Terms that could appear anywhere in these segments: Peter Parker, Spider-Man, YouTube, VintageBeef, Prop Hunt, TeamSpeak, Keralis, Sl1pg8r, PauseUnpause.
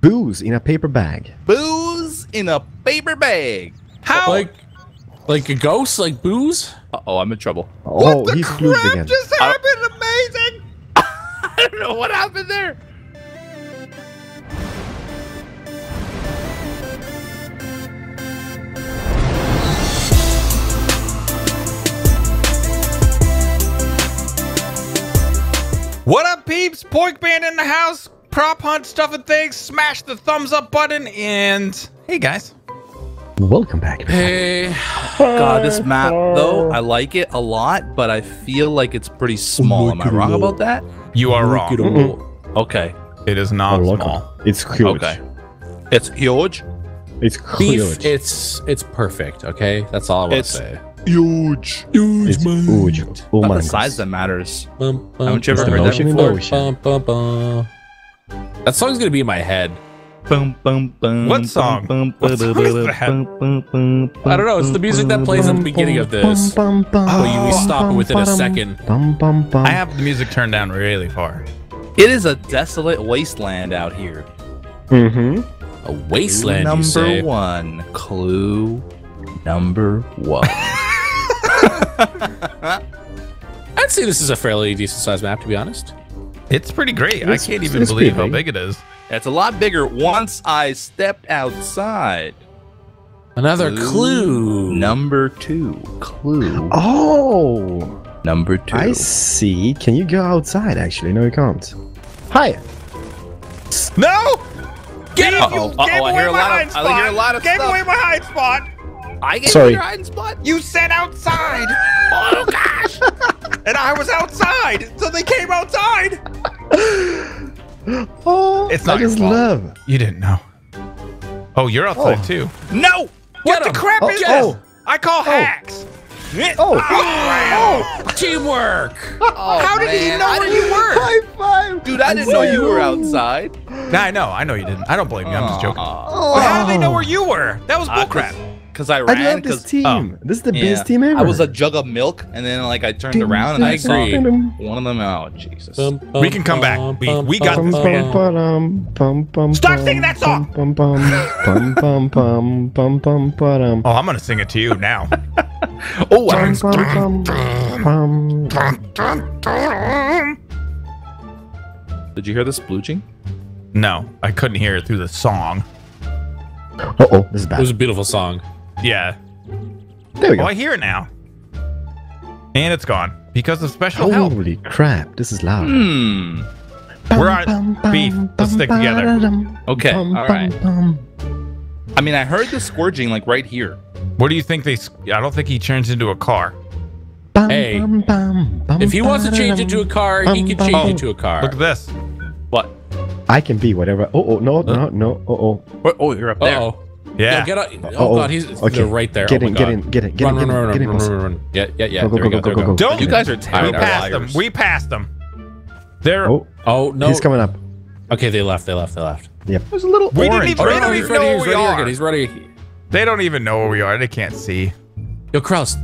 Booze in a paper bag. Booze in a paper bag. How? Like a ghost? Like booze? Uh-oh, I'm in trouble. Oh, what the crap just happened? Amazing! I don't know what happened there. What up, peeps? Pork Band in the house. Prop Hunt, stuff and things. Smash the thumbs up button. And hey, guys. Welcome back. Hey. God, this map, though, I like it a lot, but I feel like it's pretty small. Am I wrong about that? You are wrong. Okay. It is not small. It's huge. Okay. It's huge? It's huge. It's perfect, okay? That's all I want to say. Huge. Huge, man. Huge. Oh, not the size that matters. Haven't you ever heard that before? That song's gonna be in my head. What song? What song is that? I don't know. It's the music that plays at the beginning of this. Oh. But we stop it within a second. I have the music turned down really far. It is a desolate wasteland out here. Mm-hmm. A wasteland, you say? Clue number one. I'd say this is a fairly decent-sized map, to be honest. It's pretty great. I can't even believe how big it is. It's a lot bigger once I stepped outside. Another clue. Number two. Clue. Oh. Number two. I see. Can you go outside, actually? No, you can't. Hi. No. Get up. I hear a lot of stuff. Gave away my hide spot. I gave away your hiding spot? You said outside. Oh, gosh. And I was outside. So they came outside. Oh, it's not your fault. Love. You didn't know. Oh, you're outside too. No! What the crap is this? I call hacks. Teamwork. Oh, how did he know you were? High five. Dude, I didn't know you were outside. Nah, I know you didn't. I don't blame you. I'm just joking. But how did they know where you were? That was bullcrap. Because I ran. I love this team. This is the best team ever. I was a jug of milk, and then like I turned around and I saw one of them. Oh, Jesus. We can come back. We got this, man. Stop singing that song. Oh, I'm going to sing it to you now. Oh, did you hear the splooching? No, I couldn't hear it through the song. Uh-oh, this is bad. It was a beautiful song. Yeah. There we go. Oh, I hear it now. And it's gone. Because of special help. Holy crap, this is loud. We're on beef. Let's stick together. Okay, alright. I mean, I heard the scourging, like, right here. What do you think I don't think he turns into a car. Hey, if he wants to change into a car, he can change into a car. Look at this. What? I can be whatever. Oh, you're up there. Yeah. Get up. Oh God, he's right there. Get in. Yeah. Go. Don't. You guys are terrible. We passed them. They're. Oh no. He's coming up. Okay, they left. Yep. There's a little. We didn't even know where we are. He's ready. They don't even know where we are. They can't see. Yo, Kraus.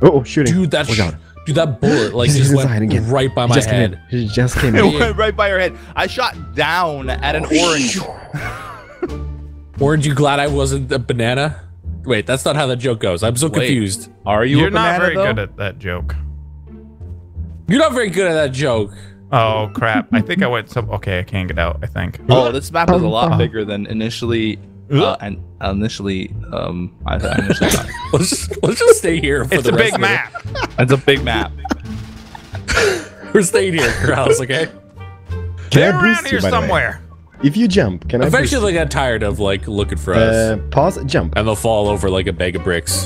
Oh, shooting. Dude, that's. Dude, that bullet like just went right by my head. It just came in. It went right by your head. I shot down at an orange. Orange, you glad I wasn't a banana? Wait, that's not how that joke goes. I'm so confused. Are you a banana, though? You're not very good at that joke. You're not very good at that joke. Oh, crap. I think I went some... Okay, I can't get out, I think. Oh, this map is a lot bigger than initially... I initially thought. Let's just stay here for the rest of it. It's a big map. We're staying here, Kraus, okay? They're around here somewhere. If you jump, can I eventually got tired of like looking for us. Pause, jump. And they'll fall over like a bag of bricks.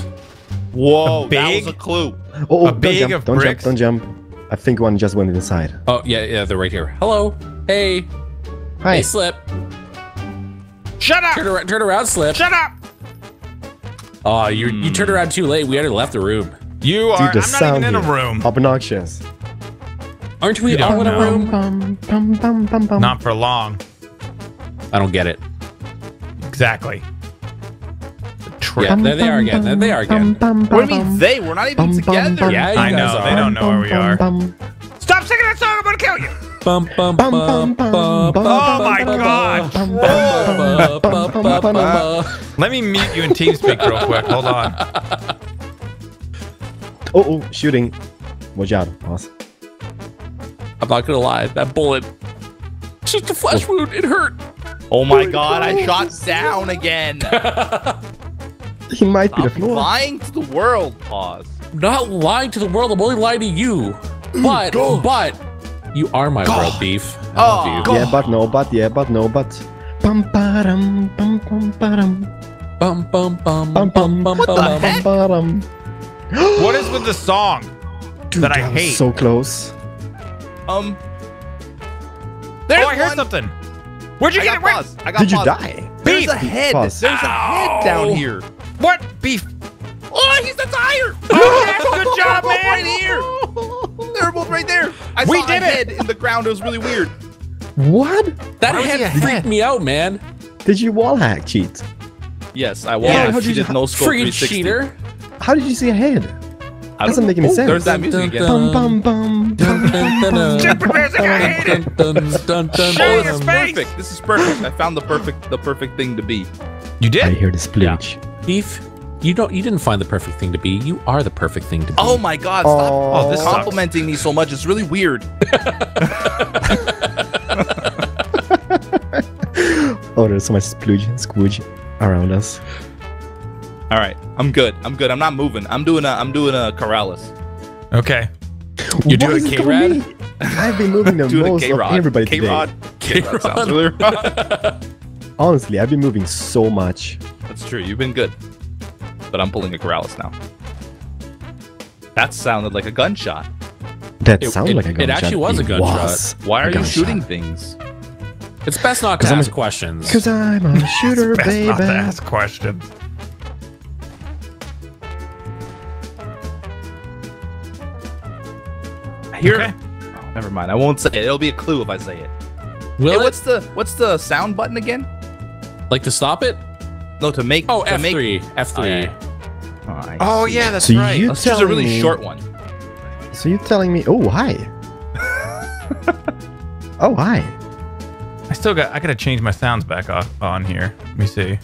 Whoa, that was a clue. A bag of bricks. Don't jump. I think one just went inside. Oh, yeah, they're right here. Hello. Hey. Hi. Hey, Slip. Shut up! Turn around, Slip. Shut up! Aw, you turned around too late. We already left the room. You are. Dude, I'm not even in a room. Obnoxious. Aren't we all in a room? Not for long. I don't get it. Exactly. Yeah, there they are again. What do you mean they? We're not even together. Yeah, I know. They don't know where we are. Stop singing that song. I'm gonna kill you. Oh my gosh! Let me mute you in TeamSpeak real quick. Hold on. Oh, shooting. Watch out, boss. I'm not gonna lie. That bullet. It's just a flesh wound. It hurt. Oh my god! I shot down again. He might be the floor. Lying to the world, Pause. Not lying to the world. I'm only lying to you. But you are my world beef. I love you. Yeah, but no. What the heck? What is with the song that I hate? So close. I heard something. Where'd you get it? Did you die? Beef. There's a head. Pause. There's a head down here. What? Beef. Oh, he's the tire. Good job, man. Right here. They're both right there. I saw a head in the ground. It was really weird. What? That head freaked me out, man. Did you wall hack cheat? Yes, I wall hack cheated. No scope 360. Cheater. How did you see a head? Doesn't make any sense. There's that music again. Stupid music, I hate it. This is perfect. This is perfect. I found the perfect thing to be. You did? I hear the splooge. Beef, you didn't find the perfect thing to be. You are the perfect thing to be. Oh my god, stop. Oh, this is complimenting me so much. It's really weird. Oh, there's so much splooge and squooge around us. All right, I'm good. I'm not moving. I'm doing a Keralis. Okay. You're doing a K-Rod? I've been moving the most of everybody K-Rod. Honestly, I've been moving so much. That's true. You've been good. But I'm pulling a Keralis now. That sounded like a gunshot. It actually was a gunshot. Why are you shooting things? It's best not to ask questions. Because I'm a shooter, baby. It's best not to ask questions. Oh, never mind. I won't say it. It'll be a clue if I say it. Hey, what's the sound button again? Like to stop it? No, to make. Oh, F3. F3. Oh yeah, that's right. Let's choose a really short one. So you're telling me? Oh hi. Oh hi. I gotta change my sounds back off on here. Let me see.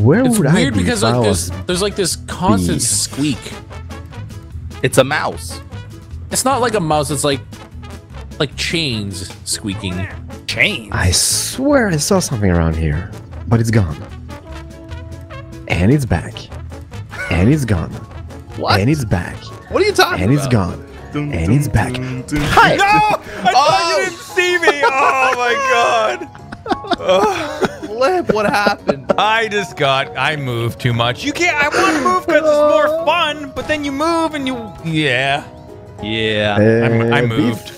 Where would I be? It's weird because like there's like this constant squeak. It's a mouse. It's not like a mouse. It's like chains squeaking. Chains. I swear I saw something around here, but it's gone. And it's back. And it's gone. What? And it's back. What are you talking about? And it's gone. And it's back. Hi. No! I thought you didn't see me. Oh my god. Flip, what happened? I moved too much. You can't. I want to move because it's more fun. But then you move and you. Yeah. I moved.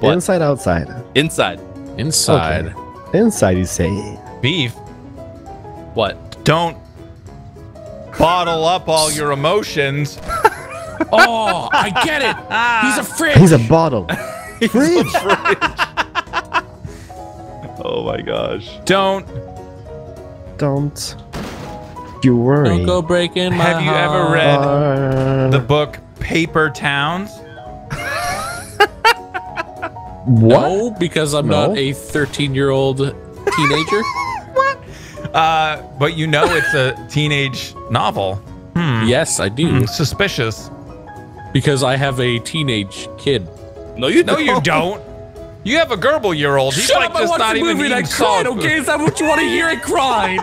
Beef, inside, outside. Inside. Okay. Inside, you say. Beef. What? Don't bottle up all your emotions. Oh, I get it. He's a fridge. He's a bottle. He's fridge. Oh my gosh. Don't you worry. Don't go breaking my heart. Have you ever read the book Paper Towns? No, because I'm not a 13-year-old teenager. What? But you know it's a teenage novel. Yes, I do. Suspicious. Because I have a teenage kid. No, you don't. You have a gerbil-year-old. He's like just not even eating salt. Okay, is that what you want to hear? It cried.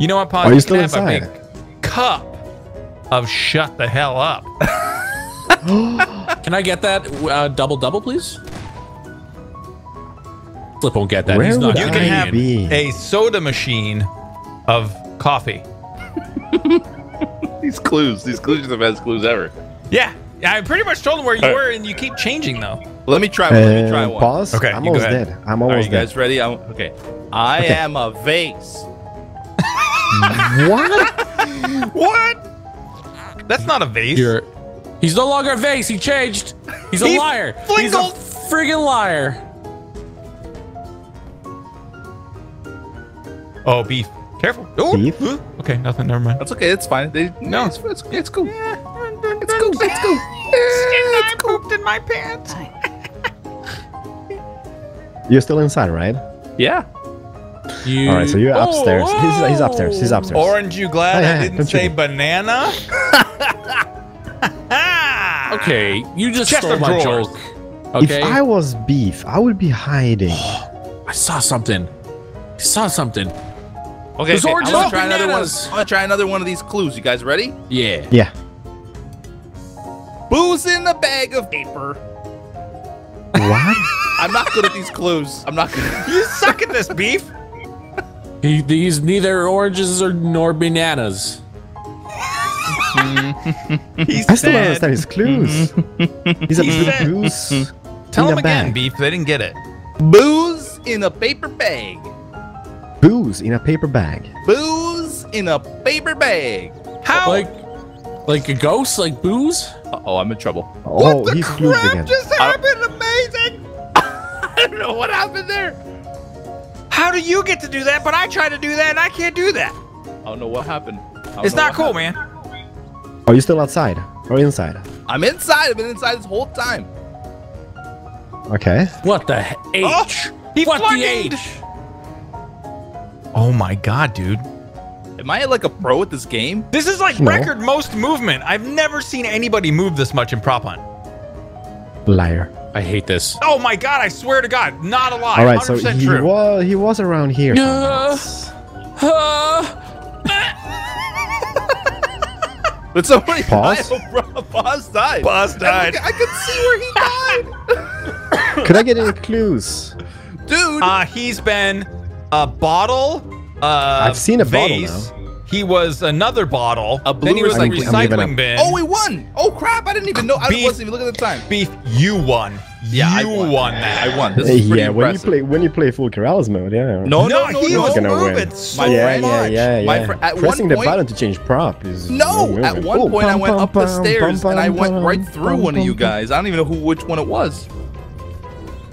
You know what, Paul? You can have a big cup of shut the hell up. Can I get that double-double, please? Slip won't get that. Where would you have a soda machine of coffee? These clues are the best clues ever. Yeah. I pretty much told him where you were, and you keep changing, though. Let me try one. Pause. Okay, I'm almost dead. Are you guys ready? I am a vase. What? What? That's not a vase. He's no longer a vase. He changed. He's a liar. He's a friggin' liar. Oh, beef. Careful. Ooh. Beef? Okay, nothing. Never mind. That's okay. It's fine. It's cool. Yeah. It's cool. It's cool. my pants. You're still inside, right? Yeah. You... All right, so you're upstairs. Oh, he's upstairs. He's upstairs. Orange, you glad I didn't say banana? Okay, you just stole my joke. Okay. If I was beef, I would be hiding. I saw something. I saw something. Okay, okay. I'm gonna try another one. I'm gonna try another one of these clues. You guys ready? Yeah. Yeah. Booze in a bag of paper. What? I'm not good at these clues. I'm not good. You suck at this, beef. These neither oranges nor bananas. I still don't understand his clues. He's a booze. Tell him again, beef. They didn't get it. Booze in a paper bag. Booze in a paper bag. Booze in a paper bag. How? Like a ghost? Like booze? Uh-oh, I'm in trouble. Oh, what the crap just happened? Amazing! I don't know what happened there. How do you get to do that? But I try to do that and I can't do that. I don't know what happened. It's not cool, man. Are you still outside or inside? I'm inside. I've been inside this whole time. Okay. What the H? Oh, he what the H? Oh my god, dude. Am I like a pro at this game? This is like record most movement. I've never seen anybody move this much in Prop Hunt. Liar. I hate this. Oh my god, I swear to god, not a lie. All right, 100% so true. He was around here. Did somebody pause? Boss died. Boss died. I could see where he died. Could I get any clues? Dude. He's been a bottle. I've seen a vase. Bottle now. He was another bottle. A blue then he was like recycling bin. Oh, we won. Oh, crap. I didn't even know. I wasn't even looking at the time. Beef, you won. Yeah, you won that. I won. This is pretty impressive. when you play full Keralis mode, yeah. No, he was moving so much. Yeah. Pressing the button to change prop is at one point I went up the stairs and I went right through one of you guys. I don't even know which one it was.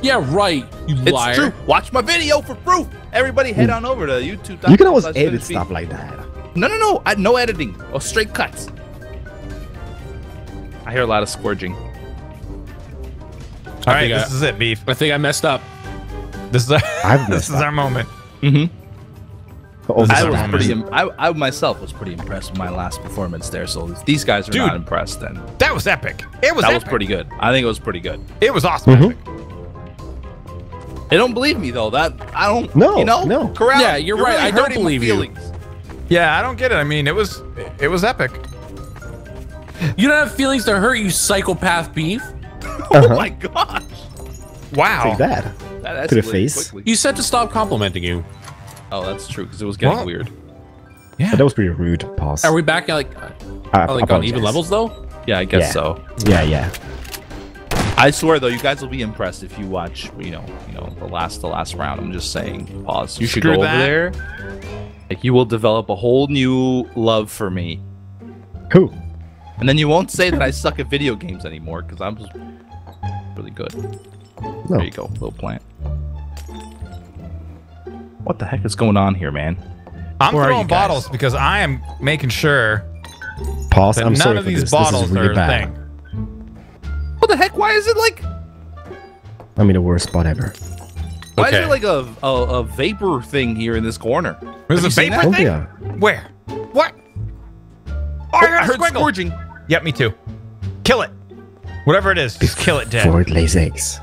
Yeah, right. You liar. It's true. Watch my video for proof. Everybody head on over to YouTube. You can always edit stuff like that. No. No editing or straight cuts. I hear a lot of scourging. All right, this is it, beef. I think I messed up. This is our moment. Mm-hmm. I myself was pretty impressed with my last performance there. So these guys are not impressed. Then that was epic. That was pretty good. I think it was pretty good. It was awesome. Mm-hmm. They don't believe me though. No. Corral. Yeah, you're right. Really I don't believe you. Feelings. Yeah, I don't get it. I mean, it was epic. You don't have feelings to hurt, you psychopath, beef. Oh my gosh! Wow! Take that. To the face. Quickly. You said to stop complimenting you. Oh, that's true because it was getting weird. Yeah, but that was pretty rude. Pause. Are we back at like on even levels though? Yeah, I guess so. Yeah. I swear though, you guys will be impressed if you watch. You know, the last round. I'm just saying. Pause. You should go over there. Like you will develop a whole new love for me. Who? And then you won't say that I suck at video games anymore because I'm just really good. No. There you go, little plant. What the heck is going on here, man? I'm throwing bottles because I am making sure that none of these bottles are a thing. What the heck? Why is it like? I mean, the worst spot ever. Why is it like a vapor thing here in this corner? There's a vapor thing? Where? What? Oh, I heard scourging. Yep, me too. Kill it. Whatever it is, just kill it dead. Before it lays eggs.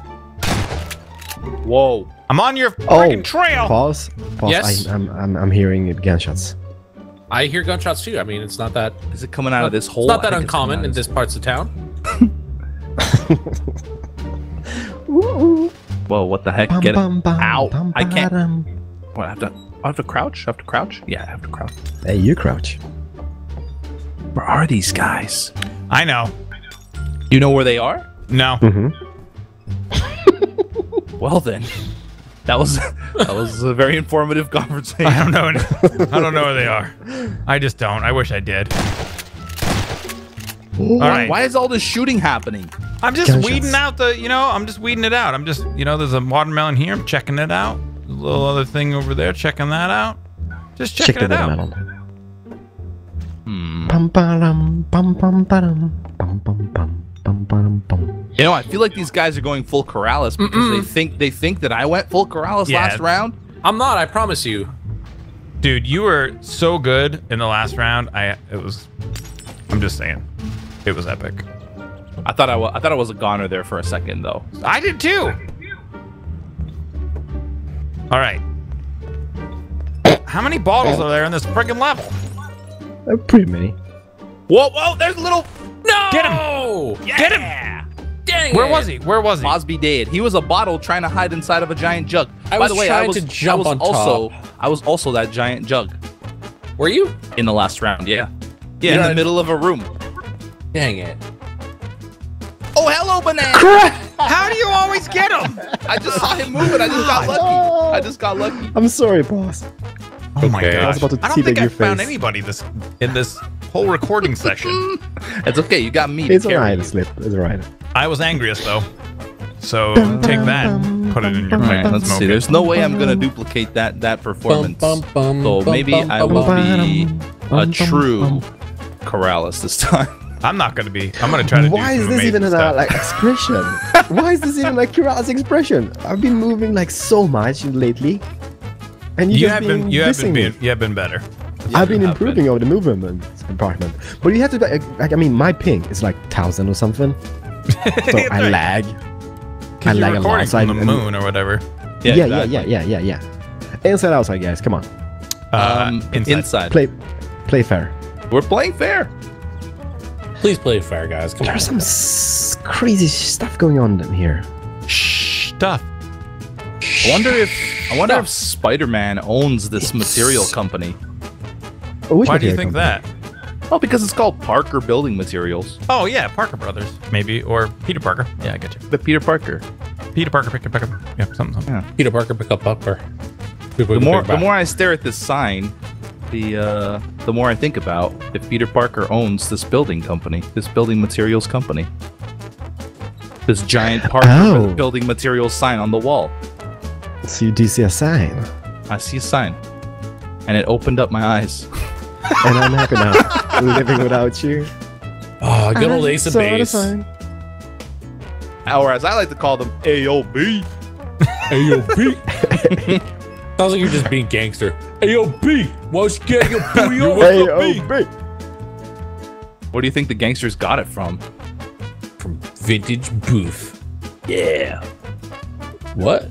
Whoa. I'm on your freaking trail. Pause. Yes. I'm hearing gunshots. I hear gunshots too. I mean, it's not that. Is it coming out of this hole? It's not that uncommon in this parts of town. Whoa, what the heck? Get it. Ow. I can't. What, I have to crouch? I have to crouch? Yeah, I have to crouch. Hey, you crouch. Where are these guys? I know. You know where they are? No. Mm-hmm. Well then, that was a very informative conversation. I don't know. I don't know where they are. I just don't. I wish I did. All right. Why is all this shooting happening? I'm just weeding out I'm just weeding it out. I'm just, there's a watermelon here. I'm checking it out. A little other thing over there. Checking that out. Just checking it out. Pum pum pum pum pum pum pum pum pum You know, I feel like these guys are going full Keralis because they think that I went full Keralis last round. I'm not, I promise you. Dude, you were so good in the last round. I'm just saying, it was epic. I thought I was a goner there for a second though. I did too. All right. How many bottles are there in this friggin' level? Pretty many. Whoa, whoa! There's a little. No! Get him! Yeah! Get him! Dang! Where was he? Where was he? Mosby dead. He was a bottle trying to hide inside of a giant jug. By the way, I was also that giant jug. Were you? In the last round, yeah. Yeah, in the middle of a room. Dang it! Oh, hello, banana! How do you always get him? I just saw him moving. I just got lucky. Oh. I just got lucky. I'm sorry, boss. Oh my God! I was about to I don't think I found anybody in this whole recording session. It's okay. You got me. It's alright, Sl1p. It's alright. I was angriest though, so take that. Put it in your plate. Let's see. There's no way I'm gonna duplicate that performance. So maybe I will be a true Keralis this time. I'm not gonna be. I'm gonna try to. Why is this even an like expression? Why is this even like Keralis expression? I've been moving like so much lately. And you have been better. I've been improving over the movement department, but you have to like. I mean, my ping is like 1,000 or something, so I lag. I lag a lot. So on the moon or whatever. Yeah, yeah, exactly. Yeah. Inside, outside, guys. Come on. Inside. Play fair. We're playing fair. Please play fair, guys. Come on. There's some crazy stuff going on in here. Stuff. I wonder if Spider-Man owns this material company. Why do you think that? Oh, because it's called Parker Building Materials. Oh yeah, Parker Brothers, maybe, or Peter Parker. Yeah, I get you. The Peter Parker. Peter Parker pick up. Yeah, something. Yeah. Peter Parker pick up. The more I stare at this sign, the more I think about if Peter Parker owns this building company, this building materials company, this giant Parker building materials sign on the wall. So you do see a sign. I see a sign. And it opened up my eyes. And I'm happy now. Living without you. Oh, good old Ace of Base. Or as I like to call them, AOB. AOB. Sounds like you're just being gangster. AOB. What's getting a AOB? What do you think the gangsters got it from? From VintageBeef. Yeah. What?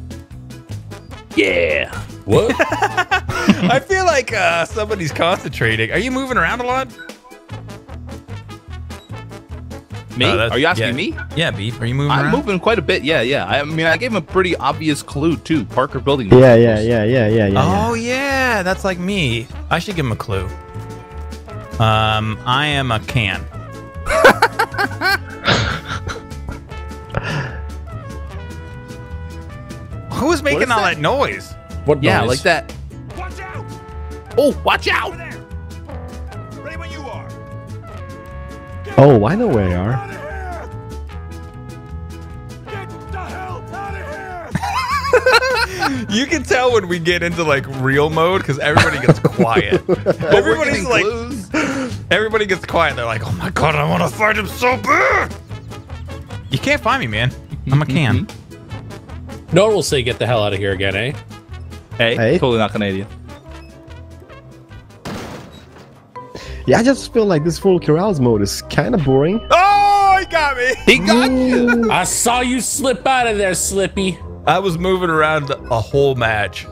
Yeah. What? I feel like somebody's concentrating. Are you moving around a lot? Me? Are you asking me? Yeah, Beef. Are you moving around? I'm moving quite a bit. Yeah, yeah. I mean, I gave him a pretty obvious clue, too. Parker Building. Yeah. Oh, yeah. That's like me. I should give him a clue. I am a can. Who's making all that noise? What noise? Yeah, like that. Watch out! Oh, watch out! Ready when you are. Oh, I know where you are. Get the hell out of here! You can tell when we get into like real mode because everybody gets quiet. Everybody gets quiet. They're like, oh my God, I want to find him so bad. You can't find me, man. I'm a can. No one will say get the hell out of here again, eh? Hey, totally not Canadian. Yeah, I just feel like this full Keralis mode is kind of boring. Oh, he got me! He got you! I saw you Sl1p out of there, Sl1py. I was moving around a whole match.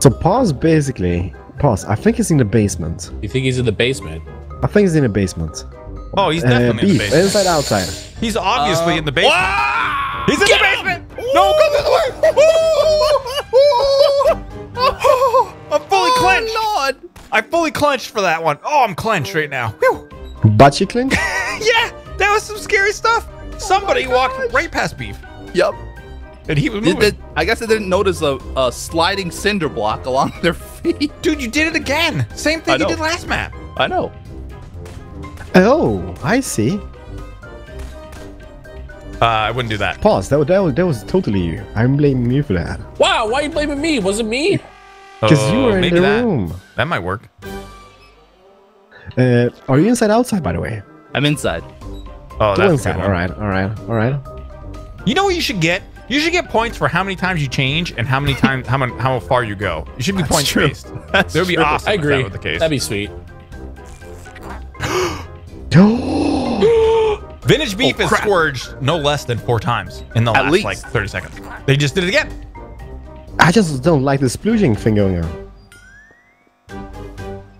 So Pause basically... Pause, I think he's in the basement. You think he's in the basement? I think he's in the basement. Oh, he's definitely in the basement. Inside, outside. He's obviously in the basement. He's in the basement! No, go the other way! I'm fully clenched! Lord. I fully clenched for that one. Oh, I'm clenched right now. Whew. But you clenched? Yeah, that was some scary stuff. Somebody walked right past Beef. Yep. And he was moving. I guess I didn't notice a sliding cinder block along their feet. Dude, you did it again. Same thing you did last map. I know. Oh, I see. I wouldn't do that. Pause. That was totally you. I'm blaming you for that. Wow, why are you blaming me? Was it me? Because you were in the room. That might work. Are you inside outside, by the way? I'm inside. Oh, that's good. All right, all right, all right. You know what you should get? You should get points for how many times you change and how many times how far you go. You should be points based. That would be awesome. I agree. If that was the case. That'd be sweet. Vintage Beef has scourged no less than 4 times in the last like 30 seconds. They just did it again. I just don't like the splooging thing going on.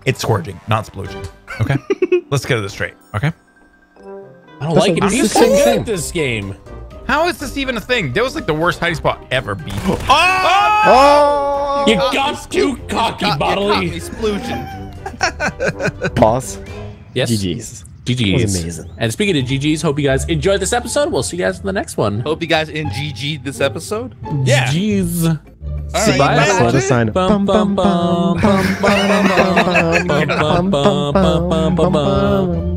It's scourging, not splooging. Okay, let's get this straight. Okay. I don't like it. I'm just so good at this game. How is this even a thing? That was like the worst hiding spot ever, Beef. Oh! Oh! You got too cocky, bodily. Splooging. Pause. Yes. GG's. GG's. That was amazing. And speaking of GG's, hope you guys enjoyed this episode. We'll see you guys in the next one. Hope you guys GG'd this episode. Yeah. GG's. Right, bye.